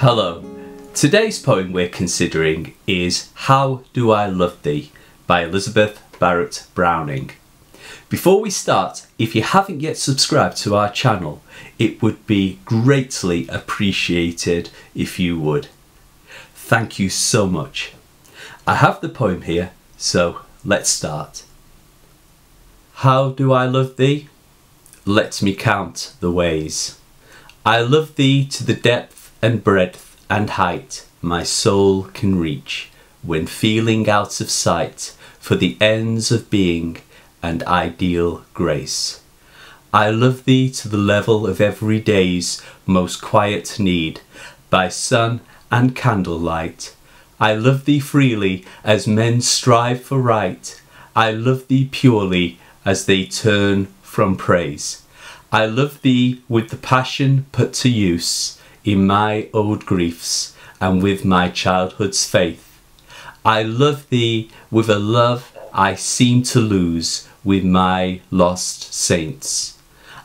Hello. Today's poem we're considering is How Do I Love Thee by Elizabeth Barrett Browning. Before we start, if you haven't yet subscribed to our channel, it would be greatly appreciated if you would. Thank you so much. I have the poem here, so let's start. How do I love thee? Let me count the ways. I love thee to the depth and breadth and height my soul can reach, when feeling out of sight for the ends of being and ideal grace. I love thee to the level of every day's most quiet need, by sun and candlelight. I love thee freely as men strive for right. I love thee purely as they turn from praise. I love thee with the passion put to use in my old griefs and with my childhood's faith. I love thee with a love I seem to lose with my lost saints.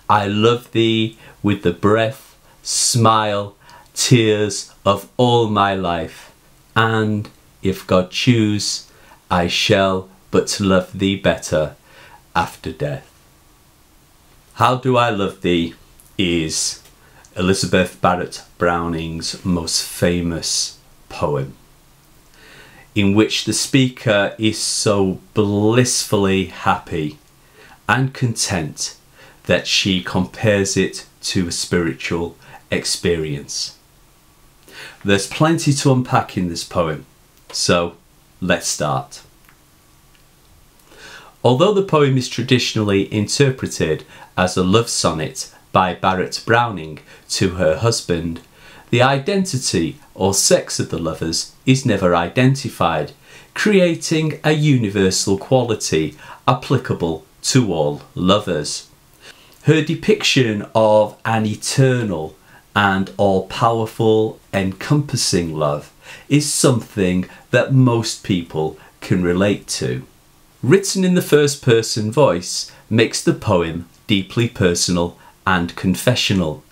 I love thee with the breath, smile, tears of all my life, and, if God choose, I shall but love thee better after death. How Do I Love Thee is Elizabeth Barrett Browning's most famous poem, in which the speaker is so blissfully happy and content that she compares it to a spiritual experience. There's plenty to unpack in this poem, so let's start. Although the poem is traditionally interpreted as a love sonnet by Barrett Browning to her husband, the identity or sex of the lovers is never identified, creating a universal quality applicable to all lovers. Her depiction of an eternal and all-powerful, encompassing love is something that most people can relate to. Written in the first-person voice makes the poem deeply personal and confessional.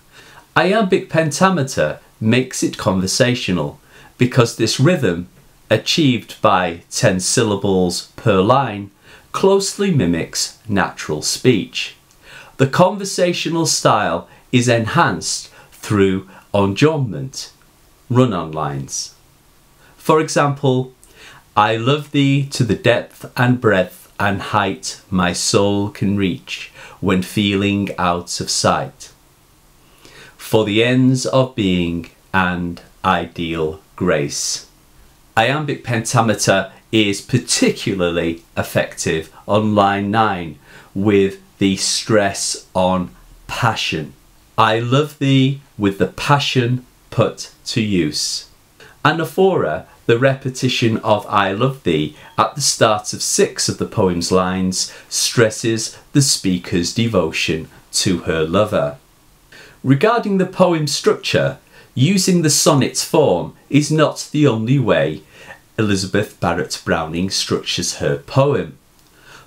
Iambic pentameter makes it conversational, because this rhythm, achieved by 10 syllables per line, closely mimics natural speech. The conversational style is enhanced through enjambment, run-on lines. For example, I love thee to the depth and breadth and height my soul can reach, when feeling out of sight for the ends of being and ideal grace. Iambic pentameter is particularly effective on line 9 with the stress on passion. I love thee with the passion put to use. Anaphora, the repetition of I love thee at the start of 6 of the poem's lines, stresses the speaker's devotion to her lover. Regarding the poem's structure, using the sonnet's form is not the only way Elizabeth Barrett Browning structures her poem.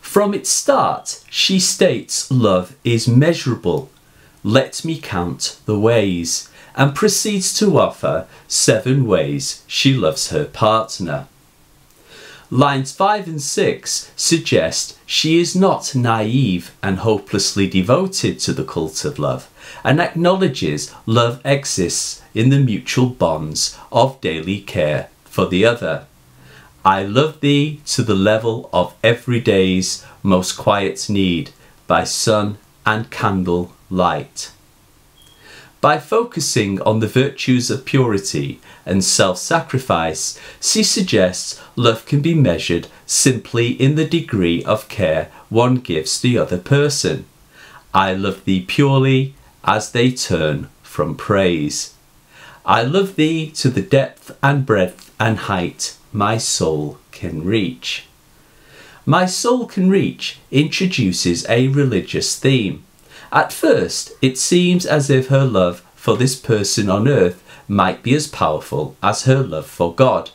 From its start, she states love is measurable, let me count the ways, and proceeds to offer 7 ways she loves her partner. Lines 5 and 6 suggest she is not naive and hopelessly devoted to the cult of love, and acknowledges love exists in the mutual bonds of daily care for the other. I love thee to the level of every day's most quiet need, by sun and candle light. By focusing on the virtues of purity and self-sacrifice, she suggests love can be measured simply in the degree of care one gives the other person. I love thee purely as they turn from praise. I love thee to the depth and breadth and height my soul can reach. My soul can reach introduces a religious theme. At first, it seems as if her love for this person on earth might be as powerful as her love for God.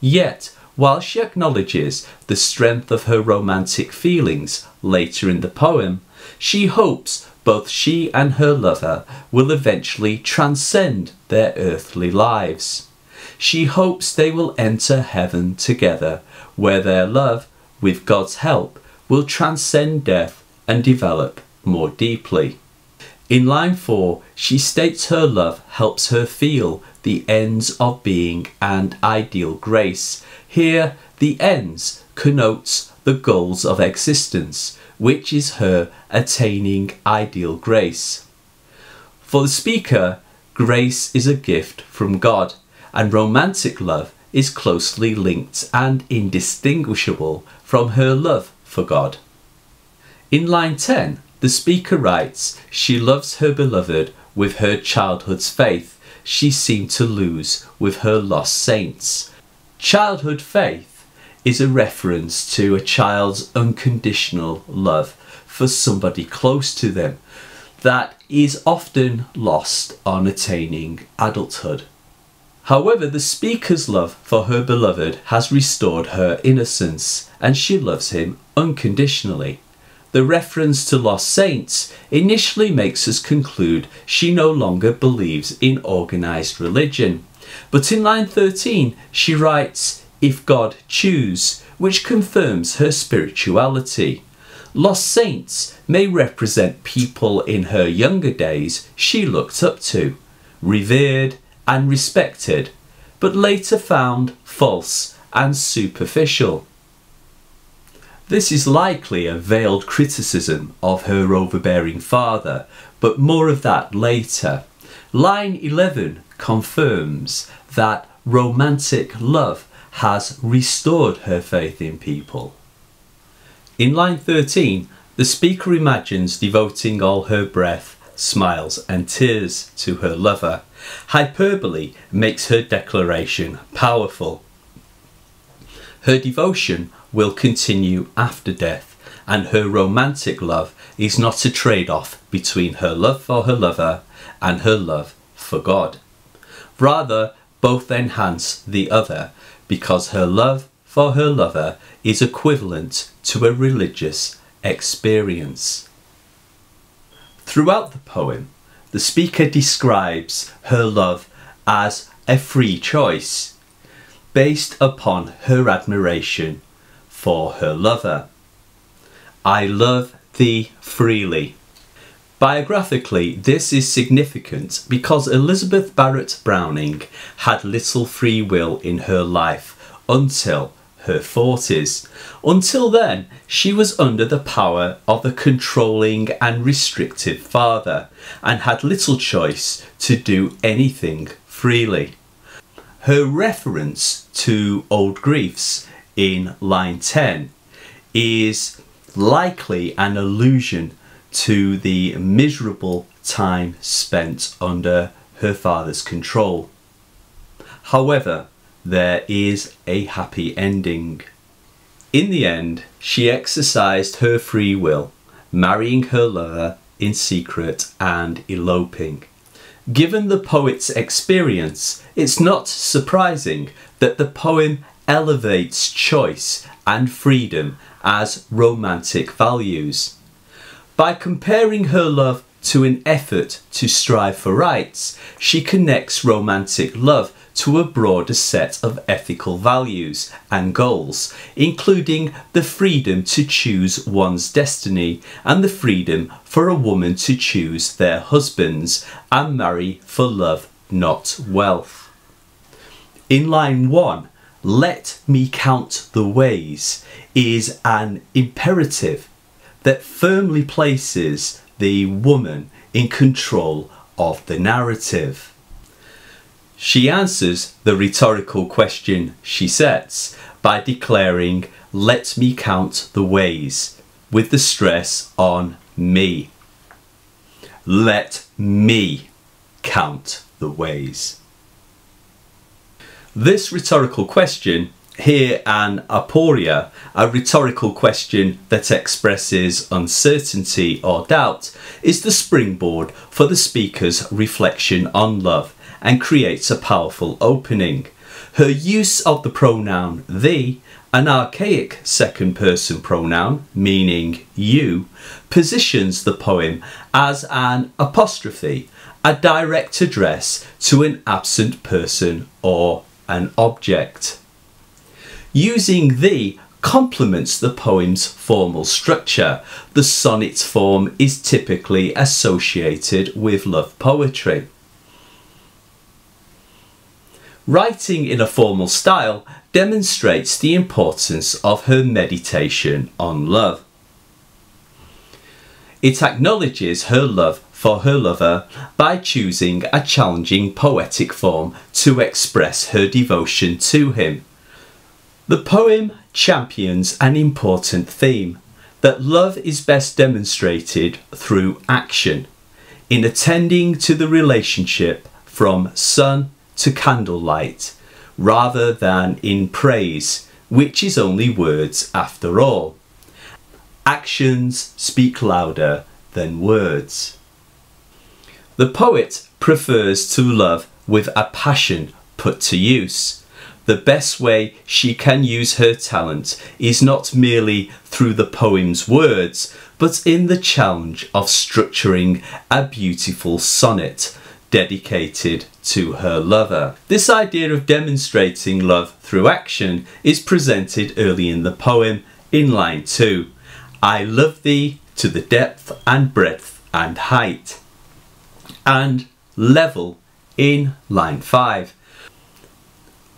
Yet, while she acknowledges the strength of her romantic feelings later in the poem, she hopes both she and her lover will eventually transcend their earthly lives. She hopes they will enter heaven together, where their love, with God's help, will transcend death and develop more deeply. In line 4, she states her love helps her feel the ends of being and ideal grace. Here, the ends connotes the goals of existence, which is her attaining ideal grace. For the speaker, grace is a gift from God, and romantic love is closely linked and indistinguishable from her love for God. In line 10, the speaker writes, she loves her beloved with her childhood's faith she seemed to lose with her lost saints. Childhood faith is a reference to a child's unconditional love for somebody close to them that is often lost on attaining adulthood. However, the speaker's love for her beloved has restored her innocence, and she loves him unconditionally. The reference to lost saints initially makes us conclude she no longer believes in organised religion. But in line 13 she writes, if God choose, which confirms her spirituality. Lost saints may represent people in her younger days she looked up to, revered and respected, but later found false and superficial. This is likely a veiled criticism of her overbearing father, but more of that later. Line 11 confirms that romantic love has restored her faith in people. In line 13, the speaker imagines devoting all her breath, smiles and tears to her lover. Hyperbole makes her declaration powerful. Her devotion will continue after death, and her romantic love is not a trade-off between her love for her lover and her love for God. Rather, both enhance the other, because her love for her lover is equivalent to a religious experience. Throughout the poem, the speaker describes her love as a free choice, based upon her admiration for her lover. I love thee freely. Biographically, this is significant because Elizabeth Barrett Browning had little free will in her life until her 40s. Until then, she was under the power of a controlling and restrictive father and had little choice to do anything freely. Her reference to old griefs in line 10 is likely an allusion to the miserable time spent under her father's control. However, there is a happy ending. In the end, she exercised her free will, marrying her lover in secret and eloping. Given the poet's experience, it's not surprising that the poem elevates choice and freedom as romantic values. By comparing her love to an effort to strive for rights, she connects romantic love to a broader set of ethical values and goals, including the freedom to choose one's destiny and the freedom for a woman to choose their husbands and marry for love, not wealth. In line 1, let me count the ways is an imperative that firmly places the woman in control of the narrative. She answers the rhetorical question she sets by declaring, let me count the ways, with the stress on me. Let me count the ways. This rhetorical question, here an aporia, a rhetorical question that expresses uncertainty or doubt, is the springboard for the speaker's reflection on love and creates a powerful opening. Her use of the pronoun thee An archaic second-person pronoun, meaning you, positions the poem as an apostrophe, a direct address to an absent person or an object. Using thee complements the poem's formal structure. The sonnet form is typically associated with love poetry. Writing in a formal style demonstrates the importance of her meditation on love. It acknowledges her love for her lover by choosing a challenging poetic form to express her devotion to him. The poem champions an important theme, that love is best demonstrated through action, in attending to the relationship from sun to candlelight, rather than in praise, which is only words after all. Actions speak louder than words. The poet prefers to love with a passion put to use. The best way she can use her talent is not merely through the poem's words, but in the challenge of structuring a beautiful sonnet dedicated to her lover. This idea of demonstrating love through action is presented early in the poem in line 2. I love thee to the depth and breadth and height, and level in line 5.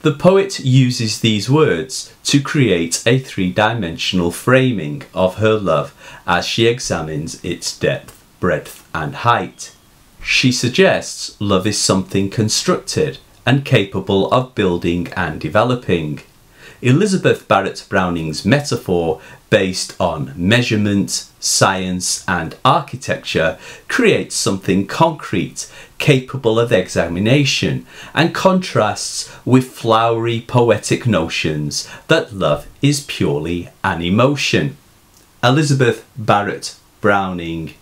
The poet uses these words to create a three-dimensional framing of her love as she examines its depth, breadth and height. She suggests love is something constructed and capable of building and developing. Elizabeth Barrett Browning's metaphor, based on measurement, science and architecture, creates something concrete, capable of examination, and contrasts with flowery poetic notions that love is purely an emotion. Elizabeth Barrett Browning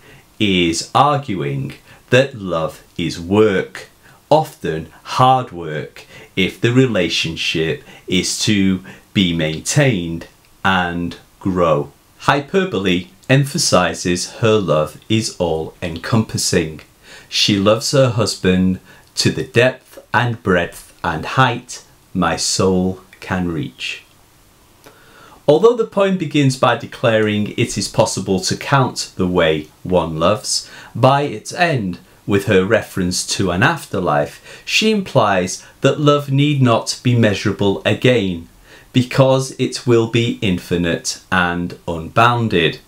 is arguing that love is work, often hard work, if the relationship is to be maintained and grow. Hyperbole emphasises her love is all-encompassing. She loves her husband to the depth and breadth and height my soul can reach. Although the poem begins by declaring it is possible to count the way one loves, by its end, with her reference to an afterlife, she implies that love need not be measurable again, because it will be infinite and unbounded.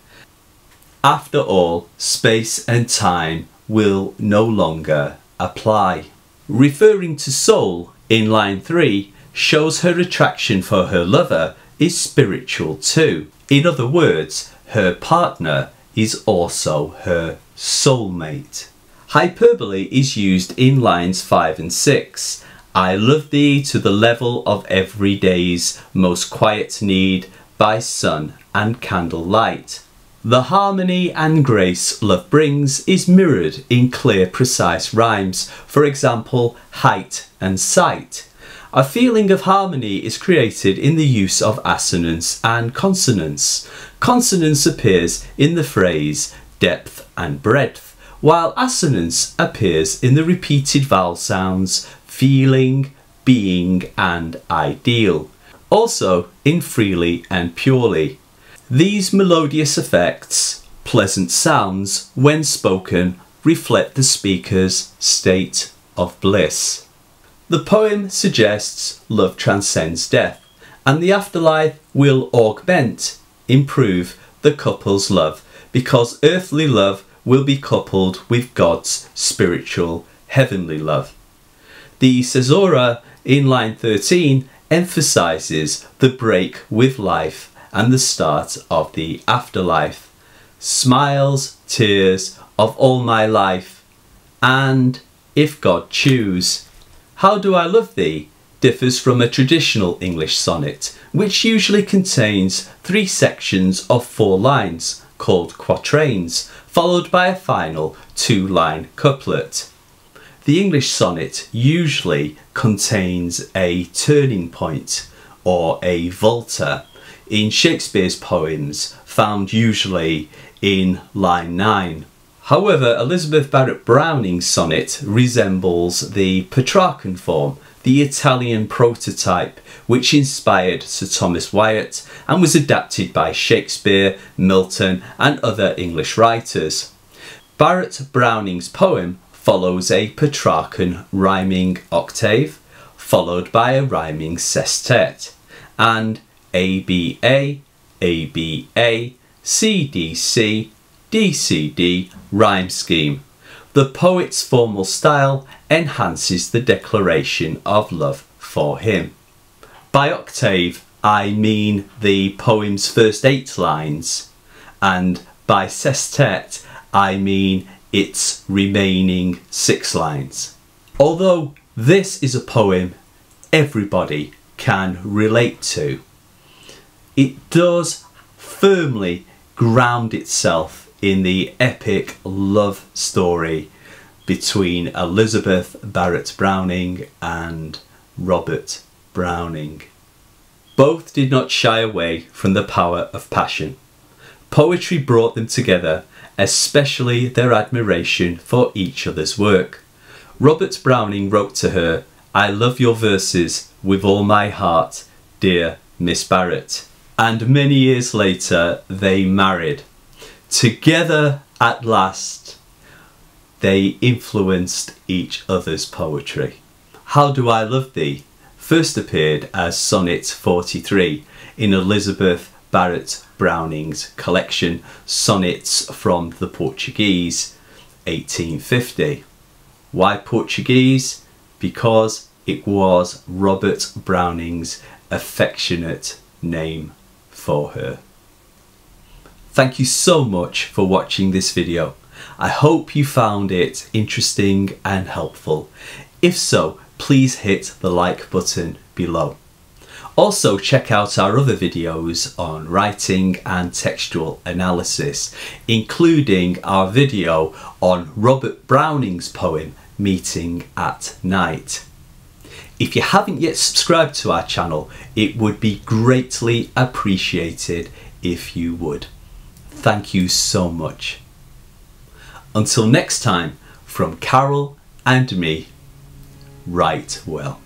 After all, space and time will no longer apply. Referring to soul in line 3 shows her attraction for her lover is spiritual too. In other words, her partner is also her soulmate. Hyperbole is used in lines 5 and 6. I love thee to the level of every day's most quiet need by sun and candlelight. The harmony and grace love brings is mirrored in clear, precise rhymes, for example, height and sight. A feeling of harmony is created in the use of assonance and consonance. Consonance appears in the phrase depth and breadth, while assonance appears in the repeated vowel sounds feeling, being and ideal, also in freely and purely. These melodious effects, pleasant sounds when spoken, reflect the speaker's state of bliss. The poem suggests love transcends death, and the afterlife will augment, improve the couple's love, because earthly love will be coupled with God's spiritual heavenly love. The caesura in line 13 emphasises the break with life and the start of the afterlife. Smiles, tears of all my life, and if God choose. How Do I Love Thee differs from a traditional English sonnet, which usually contains 3 sections of 4 lines, called quatrains, followed by a final 2-line couplet. The English sonnet usually contains a turning point or a volta, in Shakespeare's poems, found usually in line 9. However, Elizabeth Barrett Browning's sonnet resembles the Petrarchan form, the Italian prototype which inspired Sir Thomas Wyatt and was adapted by Shakespeare, Milton and other English writers. Barrett Browning's poem follows a Petrarchan rhyming octave, followed by a rhyming sestet, and ABA, ABA, CDC, DCD rhyme scheme. The poet's formal style enhances the declaration of love for him. By octave, I mean the poem's first 8 lines, and by sestet, I mean its remaining 6 lines. Although this is a poem everybody can relate to, it does firmly ground itself in the epic love story between Elizabeth Barrett Browning and Robert Browning. Both did not shy away from the power of passion. Poetry brought them together, especially their admiration for each other's work. Robert Browning wrote to her, "I love your verses with all my heart, dear Miss Barrett." And many years later, they married. Together at last, they influenced each other's poetry. How Do I Love Thee first appeared as Sonnet 43 in Elizabeth Barrett Browning's collection, Sonnets from the Portuguese, 1850. Why Portuguese? Because it was Robert Browning's affectionate name for her. Thank you so much for watching this video. I hope you found it interesting and helpful. If so, please hit the like button below. Also, check out our other videos on writing and textual analysis, including our video on Robert Browning's poem, Meeting at Night. If you haven't yet subscribed to our channel, it would be greatly appreciated if you would. Thank you so much. Until next time, from Carol and me, write well.